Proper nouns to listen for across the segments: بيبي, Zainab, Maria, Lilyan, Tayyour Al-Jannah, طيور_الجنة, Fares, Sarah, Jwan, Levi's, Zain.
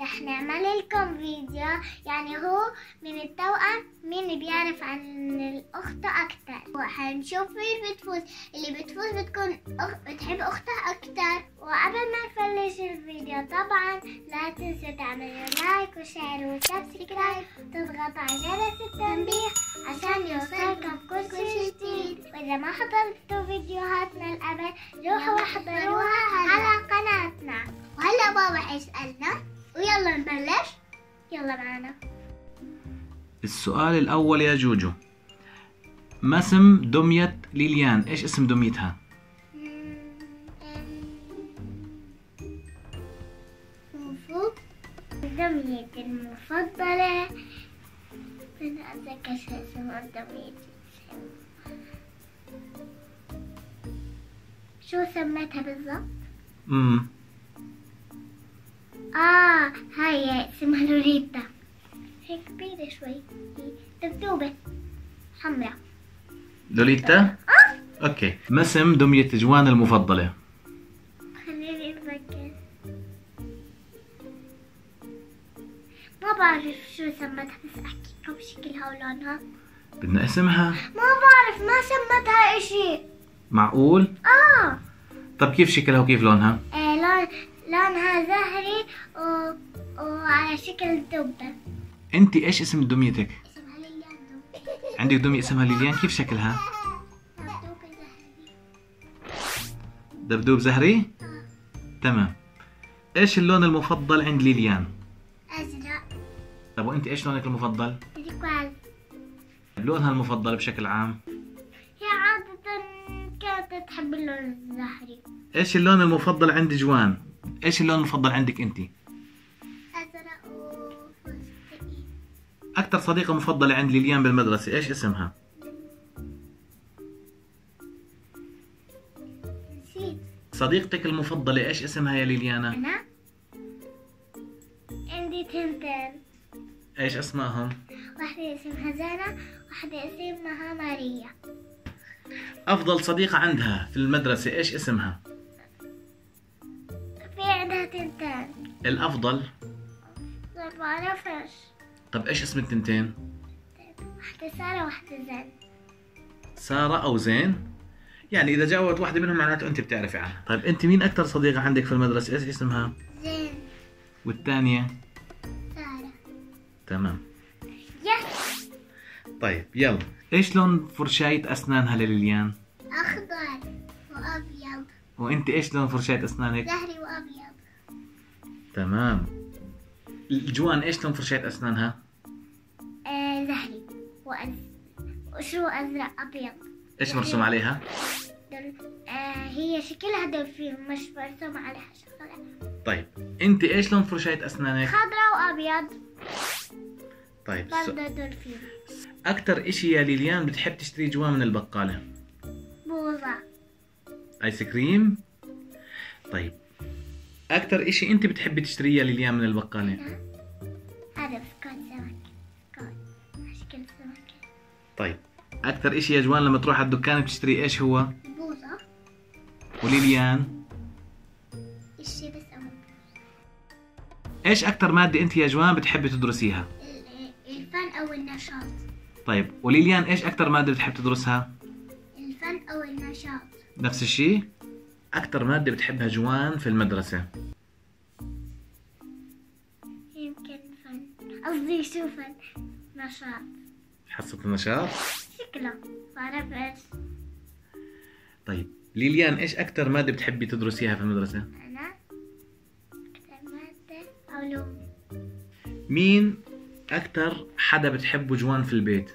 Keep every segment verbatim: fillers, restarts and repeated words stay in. رح نعمل لكم فيديو يعني هو من التوأم مين بيعرف عن الأخت أكتر، وحنشوف مين بتفوز. اللي بتفوز بتكون أخ... بتحب أختها أكتر. وقبل ما نبلش الفيديو طبعا لا تنسوا تعملوا لايك وشير وسبسكرايب وتضغطوا على جرس التنبيه عشان يوصلكم كل شيء جديد. وإذا ما حضرتوا فيديوهاتنا القبل روحوا احضروها على قناتنا. وهلا بابا حيسألنا ويلا نبلش، يلا معنا. السؤال الأول يا جوجو، ما اسم دمية ليليان؟ ايش اسم دميتها؟ دميتي المفضلة أنا أتذكر اسمها دميتي. شو سميتها بالضبط؟ امم آه هاي اسمها لوريتا، هي كبيرة شوي، دبدوبة حمراء. لوريتا؟ آه أوكي. ما اسم دمية جوان المفضلة؟ خليني أتذكر، ما بعرف شو سمتها بس احكيكم شكلها ولونها. بدنا اسمها؟ ما بعرف، ما سمتها اشي. معقول؟ اه. طب كيف شكلها وكيف لونها؟ ايه لون لونها زهري و... وعلى شكل دبة. انت ايش اسم دميتك؟ اسمها ليليان. دمية عندك دمية اسمها ليليان، كيف شكلها؟ دبدوب زهري. دبدوب زهري؟ اه تمام. ايش اللون المفضل عند ليليان؟ ازرق. طب وانت ايش لونك المفضل؟ الجوال. لونها المفضل بشكل عام؟ هي عادة كانت تحب اللون الزهري. ايش اللون المفضل عند جوان؟ ايش اللون المفضل عندك انت؟ ازرق وفستقي. اكثر صديقة مفضلة عند ليليان بالمدرسة ايش اسمها؟ نسيت. صديقتك المفضلة ايش اسمها يا ليليانا؟ انا؟ عندي تنتين. ايش اسمائهم؟ واحدة اسمها زينب واحدة اسمها ماريا. أفضل صديقة عندها في المدرسة ايش اسمها؟ في عندها تنتين. الأفضل؟ ما بعرفش. طب ايش اسم التنتين؟ واحدة سارة واحدة زين. سارة أو زين؟ يعني إذا جاوبت واحدة منهم معناته أنت بتعرفي عنها. طيب أنت مين أكثر صديقة عندك في المدرسة ايش اسمها؟ زين. والثانية؟ سارة. تمام. يس. طيب يلا، ايش لون فرشاية أسنانها لليليان؟ أخضر وأبيض. وأنت ايش لون فرشاية أسنانك؟ زهري وأبيض. تمام. جوان ايش لون فرشاية أسنانها؟ آه زهري وأز... وشو أزرق أبيض. ايش مرسوم عليها؟ دل... آه هي شكلها دلفين مش مرسوم عليها شغلة. طيب انت ايش لون فرشاية اسنانك؟ خضرا وابيض. طيب برضه دولفين. اكتر اشي يا ليليان بتحب تشتري جوا من البقالة؟ بوظة. ايس كريم؟ طيب اكتر اشي انت بتحبي تشتريه يا ليليان من البقالة؟ هذا بسكوت سمك. بسكوت شكل سمك. طيب اكتر اشي يا جوان لما تروح على الدكان بتشتري ايش هو؟ بوظة. وليليان؟ اشي بس. ايش اكتر ماده انت يا جوان بتحبي تدرسيها؟ الفن او النشاط. طيب وليليان ايش اكتر ماده بتحب تدرسها؟ الفن او النشاط. نفس الشيء. اكتر ماده بتحبها جوان في المدرسه؟ يمكن فن، قصدي شو فن، نشاط. حصه النشاط شكله بعرف ايش. طيب ليليان ايش اكتر ماده بتحبي تدرسيها في المدرسه؟ مين أكتر حدا بتحبه جوان في البيت؟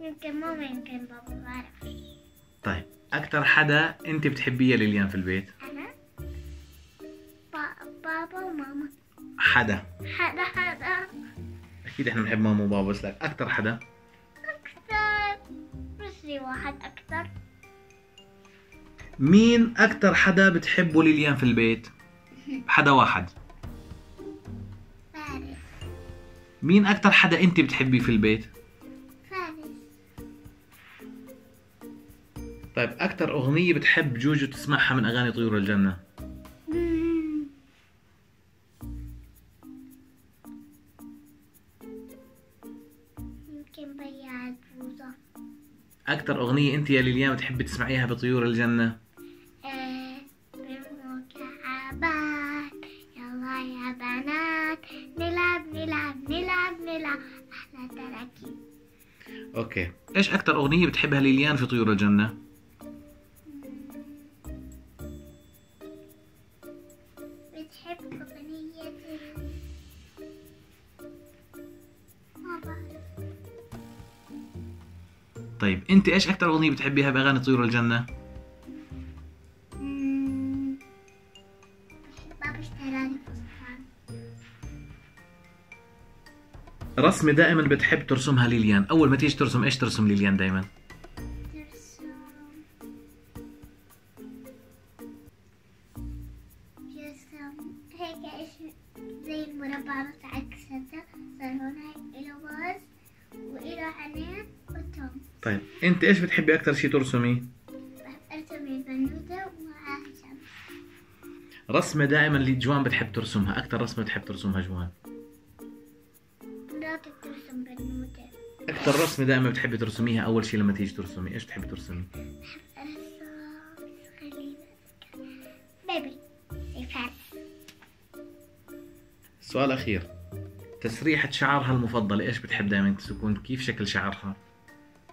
يمكن ماما يمكن بابا ما بعرف. طيب أكتر حدا أنت بتحبيه ليليان في البيت؟ أنا؟ با... بابا وماما. حدا حدا حدا أكيد إحنا بنحب ماما وبابا، بس لك أكتر حدا؟ أكتر مش لي واحد أكتر. مين أكتر حدا بتحبه ليليان في البيت؟ حدا واحد. فارس. مين أكتر حدا أنت بتحبيه في البيت؟ فارس. طيب أكتر أغنية بتحب جوجو تسمعها من أغاني طيور الجنة؟ أكتر أغنية أنت يا ليليان بتحبي تسمعيها بطيور الجنة؟ بنروح كعبات، يلا يا بنات نلعب نلعب نلعب نلعب أحلى تراكيب. أوكي، إيش أكتر أغنية بتحبها ليليان في طيور الجنة؟ بتحب أغنية ما بعرف. طيب انت ايش اكثر اغنيه بتحبيها باغاني طيور الجنه؟ اممم بحب اشتراني فستان. رسمه دائما بتحب ترسمها ليليان، اول ما تيجي ترسم ايش ترسم ليليان دائما؟ ترسم ترسم هيك ايش زي المربعات عكستها صار هون هيك له باز وله عينين. طيب انت ايش بتحبي اكثر شيء ترسمي؟ بحب ارسم البنوته ومعاها شمس. رسمه دائما اللي جوان بتحب ترسمها، اكثر رسمه بتحب ترسمها جوان؟ مراتي بترسم بنوته. اكثر رسمه دائما بتحبي ترسميها اول شيء لما تيجي ترسمي، ايش بتحبي ترسمي؟ بحب ارسم خليني بيبي فارس. السؤال الاخير، تسريحه شعرها المفضله ايش بتحب دائما تكون، كيف شكل شعرها؟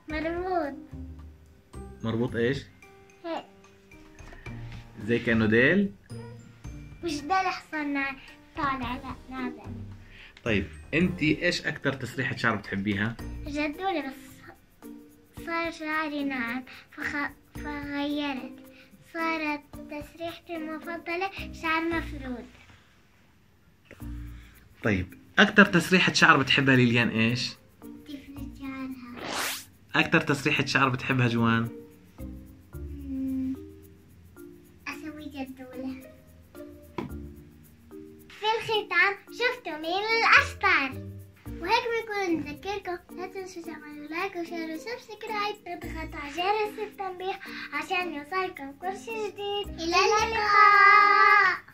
مربوط. مربوط ايش؟ هيك زي كأنه ديل؟ مش ديل حصان طالع، لا نازل. طيب انت ايش اكثر تسريحة شعر بتحبيها؟ جدولي، بس صار شعري ناعم فخ... فغيرت، صارت تسريحتي المفضلة شعر مفرود. طيب اكثر تسريحة شعر بتحبها ليليان ايش؟ أكثر تسريحة شعر بتحبها جوان؟ أسوي جدولة. في الختام شفتوا مين الأشطر؟ وهيك بنكون نذكركم، لا تنسوا تعملوا لايك وشير وسبسكرايب وتضغطوا على جرس التنبيه عشان يوصلكم كل شيء جديد. إلى اللقاء.